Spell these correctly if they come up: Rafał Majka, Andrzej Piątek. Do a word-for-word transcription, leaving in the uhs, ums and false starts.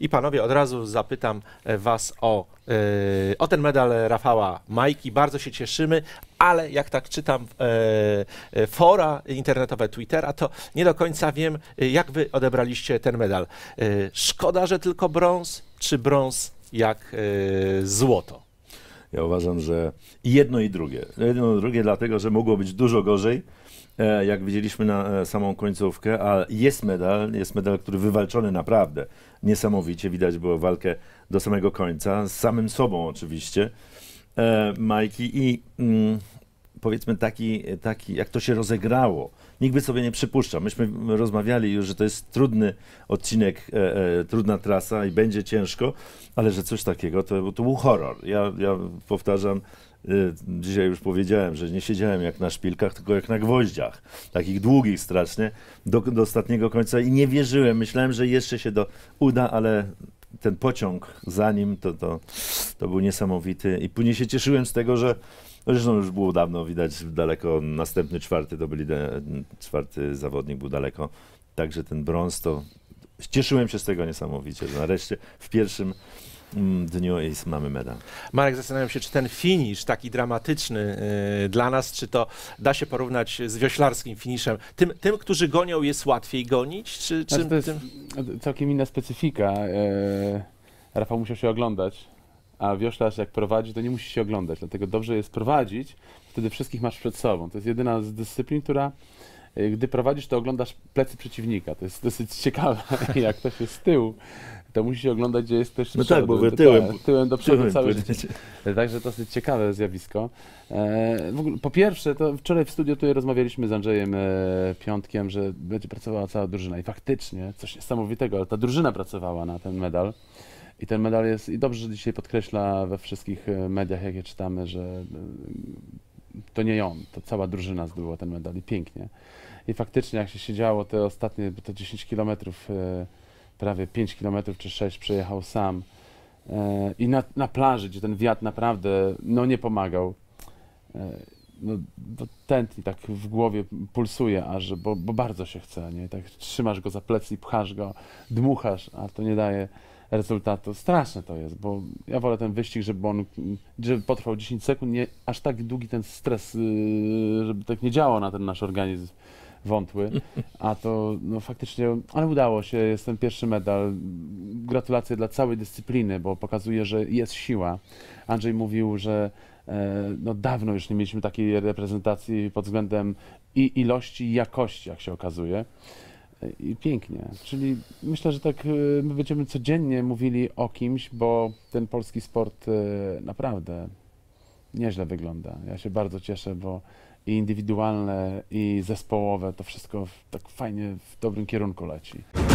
I panowie, od razu zapytam was o, yy, o ten medal Rafała Majki. Bardzo się cieszymy, ale jak tak czytam yy, fora internetowe Twittera, to nie do końca wiem, jak wy odebraliście ten medal. Yy, szkoda, że tylko brąz, czy brąz jak yy, złoto? Ja uważam, że jedno i drugie. Jedno i drugie, dlatego że mogło być dużo gorzej, jak widzieliśmy na samą końcówkę, ale jest medal, jest medal, który wywalczony naprawdę niesamowicie. Widać było walkę do samego końca, z samym sobą oczywiście, Majki. I mm, powiedzmy taki, taki, jak to się rozegrało, nikt by sobie nie przypuszczał. Myśmy rozmawiali już, że to jest trudny odcinek, e, e, trudna trasa i będzie ciężko, ale że coś takiego to, to był horror. Ja, ja powtarzam, dzisiaj już powiedziałem, że nie siedziałem jak na szpilkach, tylko jak na gwoździach, takich długich strasznie, do, do ostatniego końca i nie wierzyłem, myślałem, że jeszcze się do, uda, ale ten pociąg za nim to, to, to był niesamowity i później się cieszyłem z tego, że zresztą już było dawno, widać daleko, następny czwarty to byli, de, czwarty zawodnik był daleko, także ten brąz to, cieszyłem się z tego niesamowicie, że nareszcie w pierwszym dniu jest, mamy medal. Marek, zastanawiam się, czy ten finisz taki dramatyczny yy, dla nas, czy to da się porównać z wioślarskim finiszem? Tym, tym którzy gonią, jest łatwiej gonić? Czy, czy znaczy, to jest tym... całkiem inna specyfika. Yy, Rafał musiał się oglądać, a wioślarz jak prowadzi, to nie musi się oglądać, dlatego dobrze jest prowadzić, wtedy wszystkich masz przed sobą. To jest jedyna z dyscyplin, która yy, gdy prowadzisz, to oglądasz plecy przeciwnika. To jest dosyć ciekawe, jak to się z tyłu. To musi się oglądać, gdzie jest ktoś z przodu. No tak, bo wy tyłem, tyłem do przodu całe życie. Także dosyć ciekawe zjawisko. E, w ogóle, po pierwsze, to wczoraj w studiu tutaj rozmawialiśmy z Andrzejem e, Piątkiem, że będzie pracowała cała drużyna i faktycznie coś niesamowitego, ale ta drużyna pracowała na ten medal. I ten medal jest, i dobrze dzisiaj podkreśla we wszystkich mediach, jakie czytamy, że e, to nie on, to cała drużyna zdobyła ten medal i pięknie. I faktycznie jak się siedziało te ostatnie, bo to dziesięć kilometrów, e, prawie pięć kilometrów czy sześć przejechał sam e, i na, na plaży, gdzie ten wiatr naprawdę no, nie pomagał, e, no, to tętni tak w głowie pulsuje aż, bo, bo bardzo się chce, nie? Tak trzymasz go za plecy i pchasz go, dmuchasz, a to nie daje rezultatu. Straszne to jest, bo ja wolę ten wyścig, żeby on żeby potrwał dziesięć sekund, nie aż tak długi ten stres, yy, żeby tak nie działał na ten nasz organizm wątły, a to no, faktycznie, ale udało się, jest ten pierwszy medal. Gratulacje dla całej dyscypliny, bo pokazuje, że jest siła. Andrzej mówił, że e, no, dawno już nie mieliśmy takiej reprezentacji pod względem i ilości, i jakości, jak się okazuje. I pięknie, czyli myślę, że tak my będziemy codziennie mówili o kimś, bo ten polski sport e, naprawdę nieźle wygląda. Ja się bardzo cieszę, bo i indywidualne, i zespołowe, to wszystko w, tak fajnie w dobrym kierunku leci.